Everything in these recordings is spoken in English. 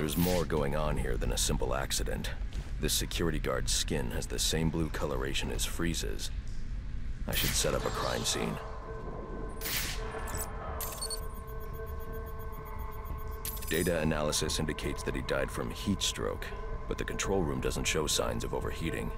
There's more going on here than a simple accident. This security guard's skin has the same blue coloration as Freeze's. I should set up a crime scene. Data analysis indicates that he died from heat stroke, but the control room doesn't show signs of overheating.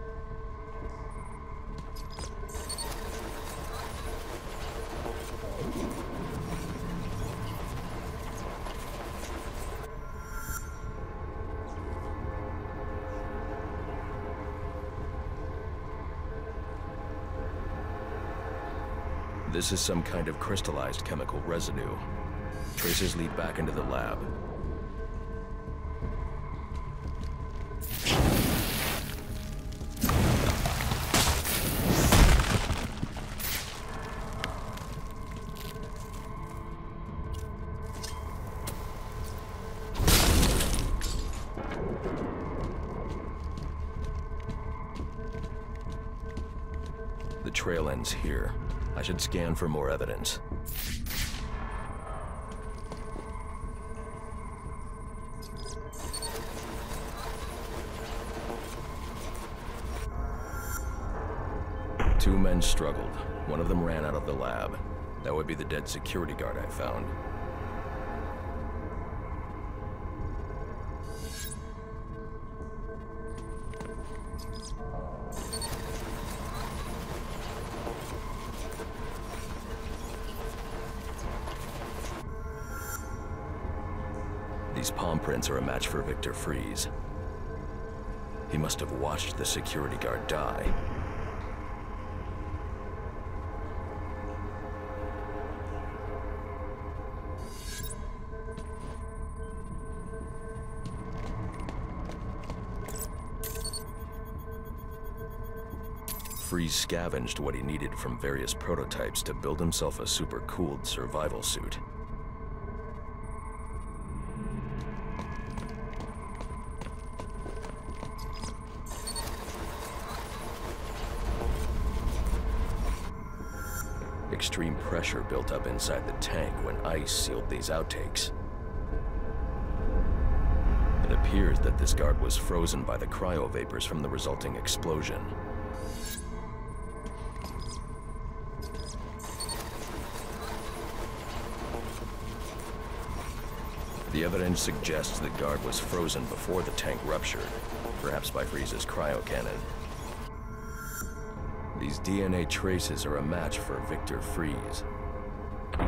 This is some kind of crystallized chemical residue. Traces lead back into the lab. The trail ends here. I should scan for more evidence. Two men struggled. One of them ran out of the lab. That would be the dead security guard I found. These palm prints are a match for Victor Freeze. He must have watched the security guard die. Freeze scavenged what he needed from various prototypes to build himself a super cooled survival suit. Extreme pressure built up inside the tank when ice sealed these outtakes. It appears that this guard was frozen by the cryo vapors from the resulting explosion. The evidence suggests the guard was frozen before the tank ruptured, perhaps by Freeze's cryo cannon. These DNA traces are a match for Victor Freeze.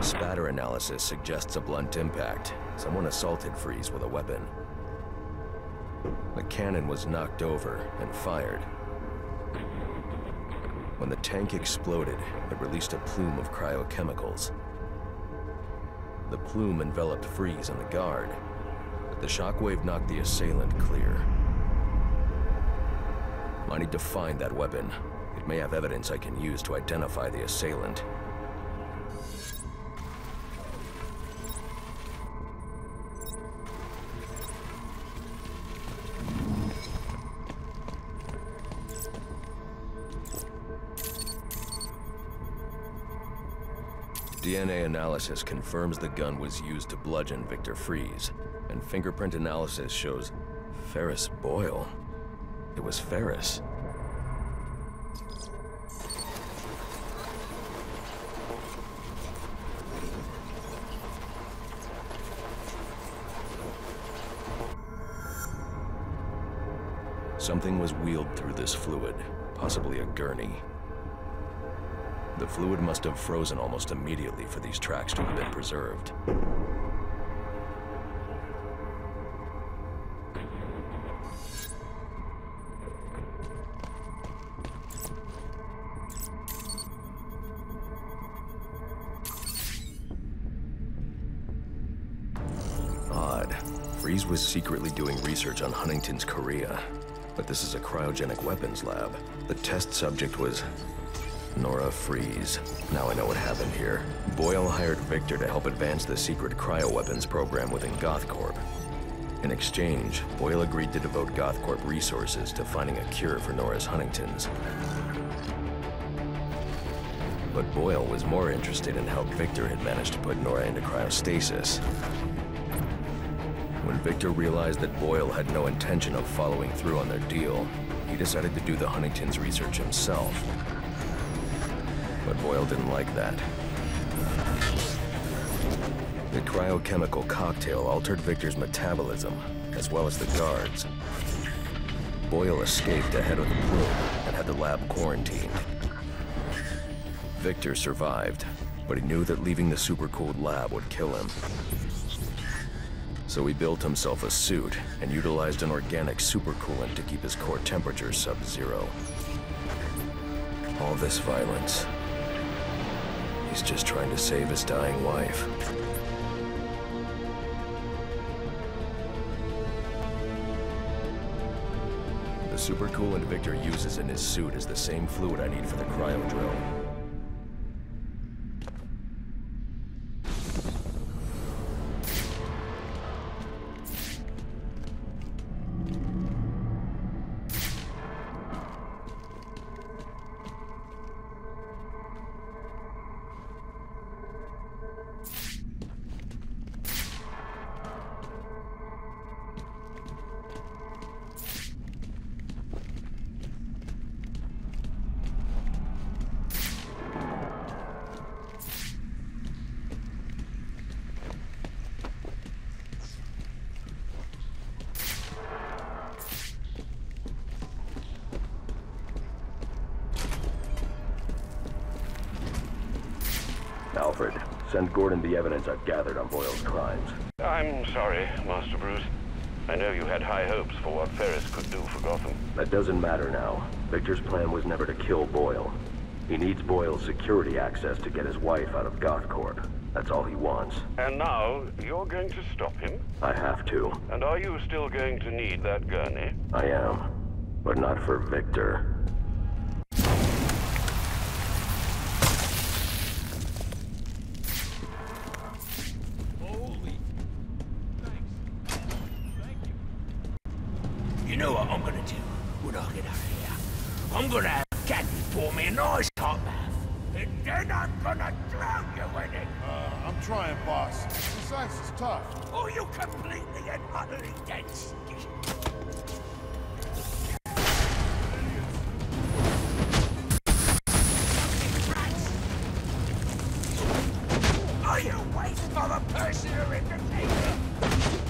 Spatter analysis suggests a blunt impact. Someone assaulted Freeze with a weapon. The cannon was knocked over and fired. When the tank exploded, it released a plume of cryochemicals. The plume enveloped Freeze and the guard, but the shockwave knocked the assailant clear. I need to find that weapon. It may have evidence I can use to identify the assailant. DNA analysis confirms the gun was used to bludgeon Victor Freeze, and fingerprint analysis shows Ferris Boyle. It was Ferris. Something was wheeled through this fluid, possibly a gurney. The fluid must have frozen almost immediately for these tracks to have been preserved. Odd. Freeze was secretly doing research on Huntington's chorea. But this is a cryogenic weapons lab. The test subject was Nora Freeze. Now I know what happened here. Boyle hired Victor to help advance the secret cryoweapons program within GothCorp. In exchange, Boyle agreed to devote GothCorp resources to finding a cure for Nora's Huntington's. But Boyle was more interested in how Victor had managed to put Nora into cryostasis. When Victor realized that Boyle had no intention of following through on their deal, he decided to do the Huntington's research himself. But Boyle didn't like that. The cryochemical cocktail altered Victor's metabolism, as well as the guards. Boyle escaped ahead of the plume and had the lab quarantined. Victor survived, but he knew that leaving the supercooled lab would kill him. So he built himself a suit and utilized an organic super coolant to keep his core temperature sub-zero. All this violence. He's just trying to save his dying wife. The super coolant Victor uses in his suit is the same fluid I need for the cryo drill. Alfred, send Gordon the evidence I've gathered on Boyle's crimes. I'm sorry, Master Bruce. I know you had high hopes for what Ferris could do for Gotham. That doesn't matter now. Victor's plan was never to kill Boyle. He needs Boyle's security access to get his wife out of GothCorp. That's all he wants. And now, you're going to stop him? I have to. And are you still going to need that gurney? I am. But not for Victor. You know what I'm gonna do when I get out of here? I'm gonna have a cannon pour me a nice hot bath, and then I'm gonna drown you in it! I'm trying, boss. The science is tough. Oh, you completely and utterly dead skin. Are you waiting for the person who implicated?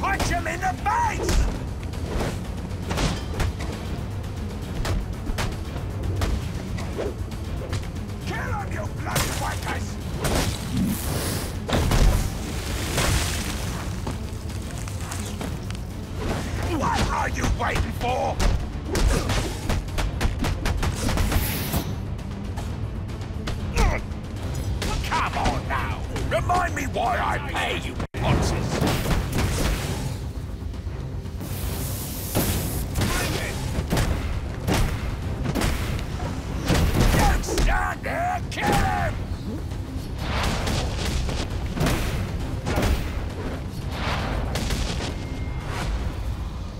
Punch him in the face! Kill him, you bloody wankers! What are you waiting for? Come on now! Remind me why I pay you nonsense! Don't stand there! Kill him!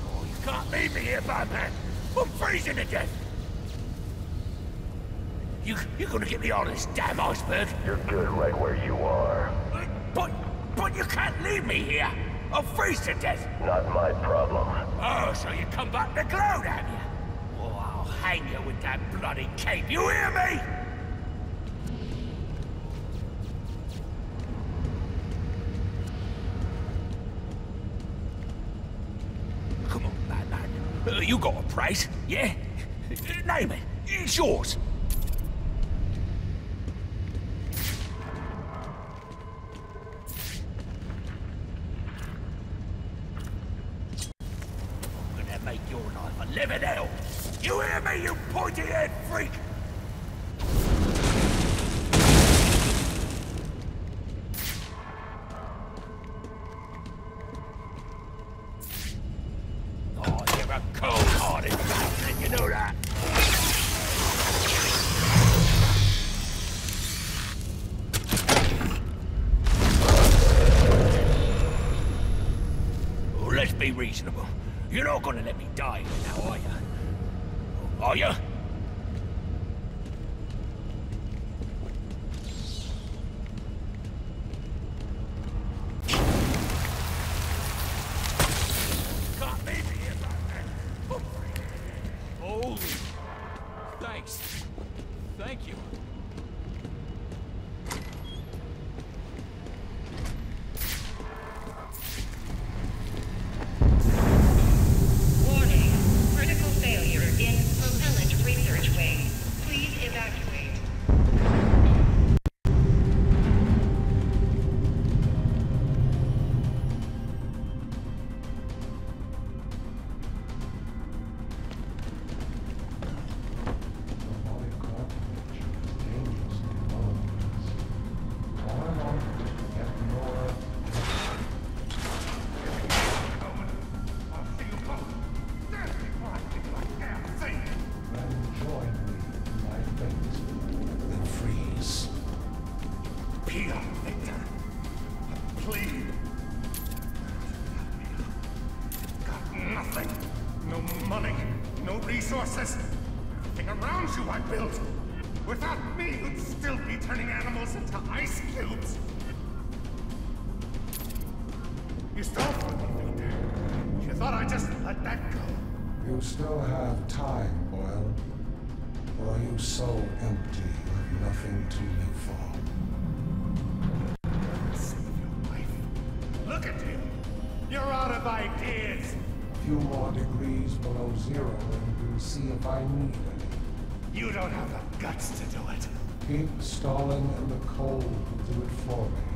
Oh, you can't leave me here, Batman! I'm freezing to death! You're gonna get me on this damn iceberg? You're good right where you are. But you can't leave me here! I'll freeze to death! Not my problem. Oh, so you come back to gloat, have you? Oh, I'll hang you with that bloody cape, you hear me? Come on, Batman. You got a price, yeah? Name it. It's yours. Living hell! You hear me, you pointy-head freak! Oh, you're a cold-hearted bastard, you know that? Oh, let's be reasonable. You're not gonna let me die now, are you? Are you? resources. Everything around you I built. Without me, you'd still be turning animals into ice cubes. You stole from me, Victor. You thought I'd just let that go. You still have time, Boyle. Or are you so empty you have nothing to live for? Save your life. Look at you. You're out of ideas. A few more degrees below zero and we'll see if I need any. You don't have the guts to do it. Keep stalling and the cold will do it for me.